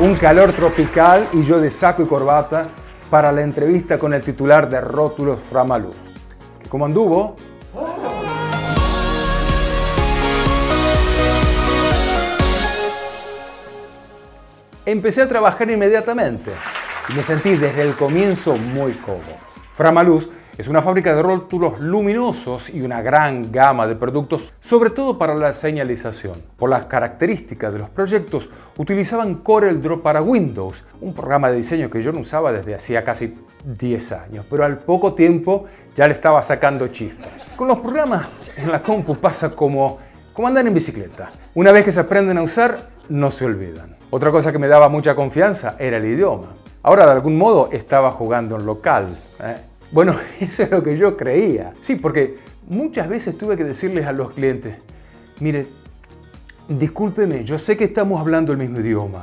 un calor tropical y yo de saco y corbata para la entrevista con el titular de Rótulos Framaluz. ¿Cómo anduvo? Empecé a trabajar inmediatamente y me sentí desde el comienzo muy cómodo. Framaluz es una fábrica de rótulos luminosos y una gran gama de productos, sobre todo para la señalización. Por las características de los proyectos, utilizaban CorelDRAW para Windows, un programa de diseño que yo no usaba desde hacía casi 10 años, pero al poco tiempo ya le estaba sacando chispas. Con los programas en la compu pasa como andar en bicicleta. Una vez que se aprenden a usar, no se olvidan. Otra cosa que me daba mucha confianza era el idioma. Ahora, de algún modo, estaba jugando en local. Bueno, eso es lo que yo creía. Sí, porque muchas veces tuve que decirles a los clientes, mire, discúlpeme, yo sé que estamos hablando el mismo idioma,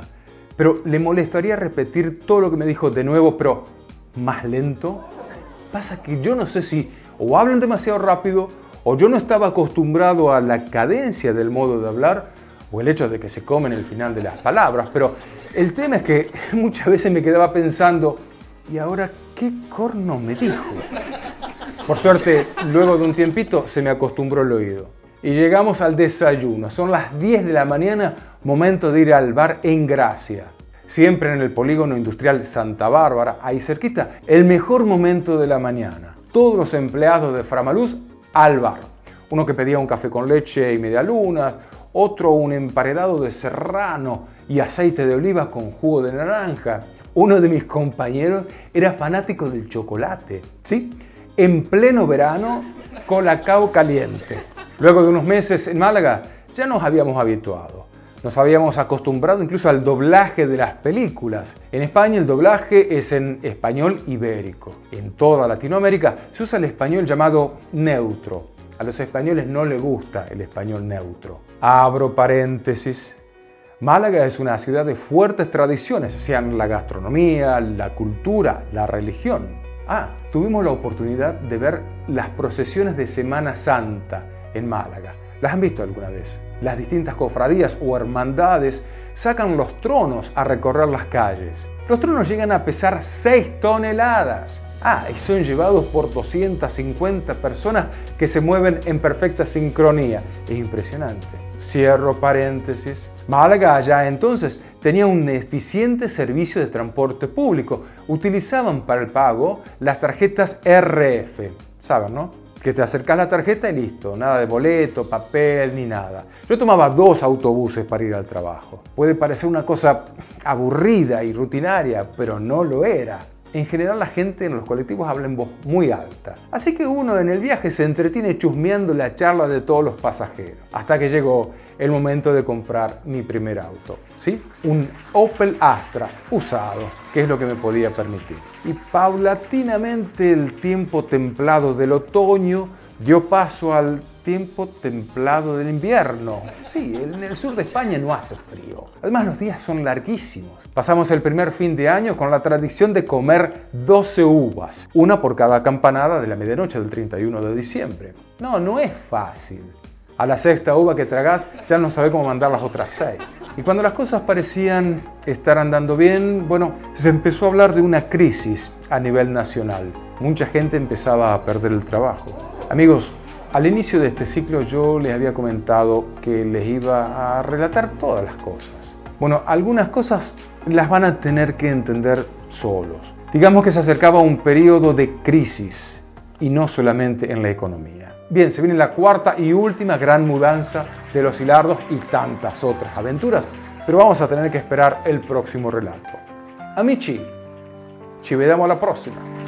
pero ¿le molestaría repetir todo lo que me dijo de nuevo, pero más lento? Pasa que yo no sé si o hablan demasiado rápido, o yo no estaba acostumbrado a la cadencia del modo de hablar, o el hecho de que se comen el final de las palabras, pero el tema es que muchas veces me quedaba pensando, ¿y ahora qué corno me dijo? Por suerte, luego de un tiempito se me acostumbró el oído. Y llegamos al desayuno, son las 10 de la mañana, momento de ir al bar en Gracia. Siempre en el polígono industrial Santa Bárbara, ahí cerquita, el mejor momento de la mañana. Todos los empleados de Framaluz al bar. Uno que pedía un café con leche y medialunas, otro un emparedado de serrano y aceite de oliva con jugo de naranja. Uno de mis compañeros era fanático del chocolate, ¿sí? En pleno verano, colacao caliente. Luego de unos meses en Málaga, ya nos habíamos habituado. Nos habíamos acostumbrado incluso al doblaje de las películas. En España el doblaje es en español ibérico. En toda Latinoamérica se usa el español llamado neutro. A los españoles no les gusta el español neutro. Abro paréntesis. Málaga es una ciudad de fuertes tradiciones, sean la gastronomía, la cultura, la religión. Tuvimos la oportunidad de ver las procesiones de Semana Santa en Málaga. ¿Las han visto alguna vez? Las distintas cofradías o hermandades sacan los tronos a recorrer las calles. Los tronos llegan a pesar 6 toneladas. Y son llevados por 250 personas que se mueven en perfecta sincronía. Es impresionante. Cierro paréntesis. Málaga ya entonces tenía un eficiente servicio de transporte público. Utilizaban para el pago las tarjetas RF. ¿Saben, no? Que te acercas la tarjeta y listo. Nada de boleto, papel, ni nada. Yo tomaba 2 autobuses para ir al trabajo. Puede parecer una cosa aburrida y rutinaria, pero no lo era. En general la gente en los colectivos habla en voz muy alta, así que uno en el viaje se entretiene chusmeando la charla de todos los pasajeros. Hasta que llegó el momento de comprar mi primer auto, ¿sí? Un Opel Astra usado, que es lo que me podía permitir. Y paulatinamente el tiempo templado del otoño dio paso al tiempo templado del invierno. Sí, en el sur de España no hace frío. Además, los días son larguísimos. Pasamos el primer fin de año con la tradición de comer 12 uvas, una por cada campanada de la medianoche del 31 de diciembre. No es fácil. A la 6ª uva que tragás ya no sabés cómo mandar las otras 6. Y cuando las cosas parecían estar andando bien, bueno, se empezó a hablar de una crisis a nivel nacional. Mucha gente empezaba a perder el trabajo. Amigos, al inicio de este ciclo yo les había comentado que les iba a relatar todas las cosas. Bueno, algunas cosas las van a tener que entender solos. Digamos que se acercaba un periodo de crisis y no solamente en la economía. Bien, se viene la 4ª y última gran mudanza de los hilardos y tantas otras aventuras, pero vamos a tener que esperar el próximo relato. Amici, ci vediamo alla prossima.